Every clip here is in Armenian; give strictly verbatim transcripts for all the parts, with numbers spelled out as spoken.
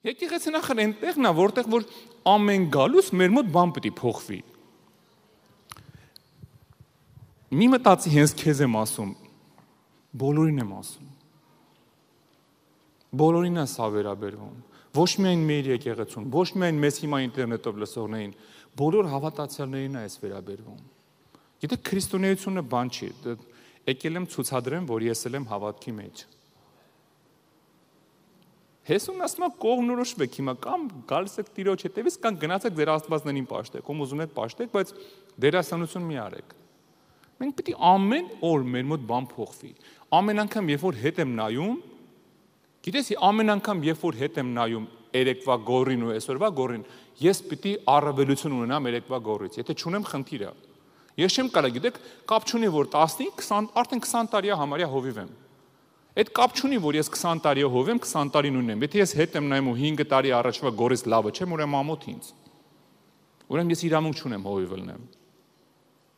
Եթե գեցնա նախ այնտեղն է, որտեղ որ ամեն գալուց մեր մոտ բան պետք է փոխվի։ Մի մտածի հենց քեզ եմ ասում, բոլորին եմ ասում։ Բոլորին է սա վերաբերվում։ Ոչ միայն մեր եկեղեցուն, ոչ միայն մեզ հիմա ինտերնետով լսողներին, բոլոր հավատացյալներին է այս վերաբերվում։ Եթե քրիստոնեությունը բան չի, եկել եմ ցուցադրեմ, որ ես եմ հավատքի մեջ։ Հեսուն ասում է կողմնորոշվեք հիմա կամ գալսեք տիրոջ հետևից կամ գնացեք ձեր աստվածներին պաշտեք, ում ուզում եք պաշտեք, բայց դերասանություն մի արեք։ Մենք պիտի ամեն օր մեր մոտ բան փոխվի։ Ամեն անգամ երբ որ հետ եմ նայում, գիտես, ամեն անգամ երբ որ հետ եմ նայում երեկվա գորին ու այսօրվա գորին, ես պիտի առավելություն ունենամ երեկվա գորից։ Եթե չունեմ, խնդիր է։ Ես չեմ կարող, գիտեք, կապ չունի որ տասնհինգ, քսան, արդեն քսան տարի համարյա հովիվ եմ։ Այդ կապ չունի, որ ես քսան տարի հովեմ, քսան տարին ունեմ։ Եթե ես հետ եմ նայում ու հինգ տարի առաջվա գորից լավը չեմ, ուրեմն ամոթ ինձ։ Ուրեմն ես իրավունք չունեմ հովիվ լինեմ։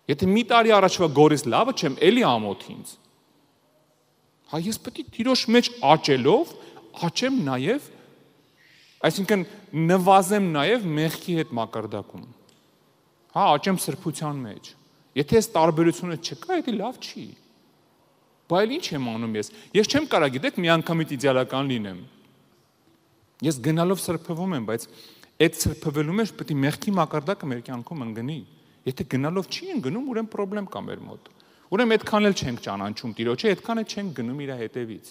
Եթե մի տարի առաջվա գորից լավը չեմ, էլի ամոթ ինձ։ Հա ես պետք է Տիրոջ մեջ աճելով, աճեմ նաև, այսինքն նվազեմ նաև մեղքի հետ մակարդակում։ Հա աճեմ սրբության մեջ։ Եթե այս տարբերությունը չկա, դա լավ չի։ Բայց ինչ եմ անում ես։ Ես չեմ կարա, գիտեք, միանգամից իդեալական լինեմ։ Ես գնալով սրբվում եմ, բայց այդ սրբվելու մեջ պետք է մեղքի մակարդակը մեր կյանքում ընկնի։ Եթե գնալով չի ընկնում, ուրեմն խնդրեմ կա մեր մոտ։ Ուրեմն այդքան էլ չենք ճանաչում Տիրոջը, այդքան էլ չենք գնում իր հետևից։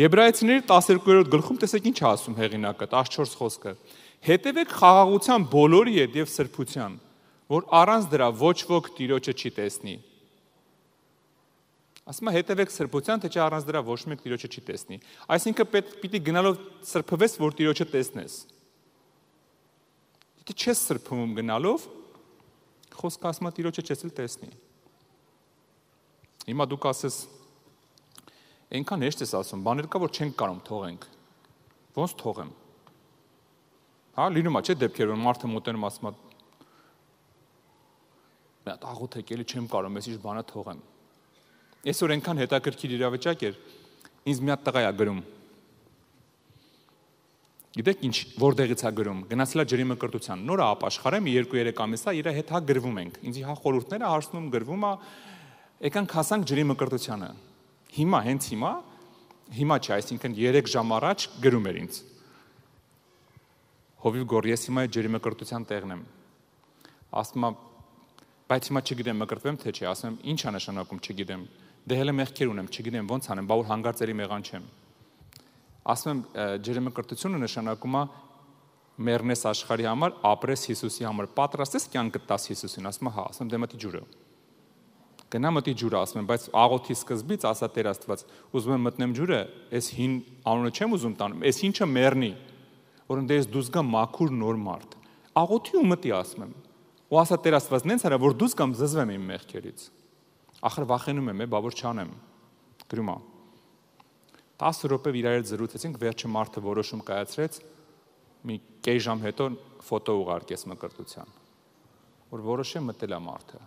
Եբրայեցիների տասներկու-րդ գլխում տեսեք ինչ ասում հեղինակը, տասնչորս խոսքը։ Հետևեք խաղաղության բոլորի հետ եւ սրբության, որ առանց դրա ոչ ոք Տիրոջը չի տեսնի։ Ասում է հետևեք սրբության, թե չէ առանց դրա ոչ մեկ Տիրոջը չի տեսնի։ Այսինքն պիտի գնալով սրբվես, որ Տիրոջը տեսնես։ Եթե չես սրբում գնալով, խոսքը ասում է Տիրոջը չես էլ տեսնի։ Հիմա դու ասես այնքան հեշտ ես ասում, բաներ կա, որ չենք կարող թողենք։ Ոնց թողեմ։ Հա, լինում է, չէ՞ դեպքեր, որ մարդը մոտենում ասում է աղոտ եկել չեմ կարող, ես ինչ բանա թողեմ։ Այսօր այնքան հետաքրքիր իրավիճակ էր, ինձ մի հատ տղա է գրում։ Գիտեք ինչ, որտեղից է գրում, գնացել է ջրի մկրտության։ Նոր է ապաշխարեմ, երկու-երեք ամիս է, իր հետ հա գրվում ենք։ Ինձ հա խորհուրդները հարցնում, գրվում է, եկանք հասանք ջրի մկրտությանը։ Հիմա, հենց հիմա, հիմա չէ, այսինքն երեք ժամ առաջ գրում էր ինձ։ Հովիվ Գոր, ես հիմա ջրի մկրտության տեղն եմ։ Ասում է բայց հիմա չգիտեմ մկրտվեմ թե չէ, ասեմ ինչ է նշանակում չգիտեմ, դե հələ մեղքեր ունեմ, չգիտեմ ոնց անեմ, բա որ հանգարծերի մեղան չեմ։ Ասում եմ ջրի մկրտությունը նշանակում է մեռնես աշխարհի համար, ապրես Հիսուսի համար, պատրաստ ես կյանքդ տաս Հիսուսին, ասում եմ հա, ասում եմ դե մտի ջուրը։ Գնա մտի ջուրը, ասում եմ, բայց աղոթի սկզբից ասա Տեր Աստված, ուզում եմ մտնեմ ջուրը, այս հին անունը չեմ ուզում տանեմ, այս ինչը մեռնի, որոնց դե ես դուս գա մաքուր նոր մարդ։ Աղոթի ու մտի ասում եմ։ Ու ասա Տեր Աստված նենց արա, որ դուս կամ զզվեմ իմ մեղքերից։ Ախր վախենում եմ, բա որ չանեմ։ Գրում է։ տասը րոպե իրար հետ զրուցեցինք, վերջը մարդը որոշում կայացրեց, մի կես ժամ հետո ֆոտո ուղարկեց մկրտության, որ որոշեմ մտել է մարդը։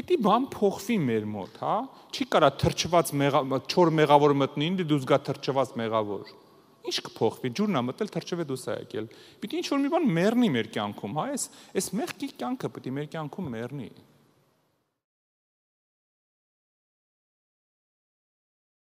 Պիտի բան փոխվի մեր մոտ, հա։ Չի կարա թրջված չոր մեղավոր մտնի, ինձ դուս գա թրջված մեղավոր։ Ինչ կփոխվի, ջուրն է մտել, թրջվե դուս է եկել։ Պիտի ինչ որ մի բան մեռնի մեր կյանքում, հա, այս այս մեղքի կյանքը պիտի մեր կյանքում մեռնի։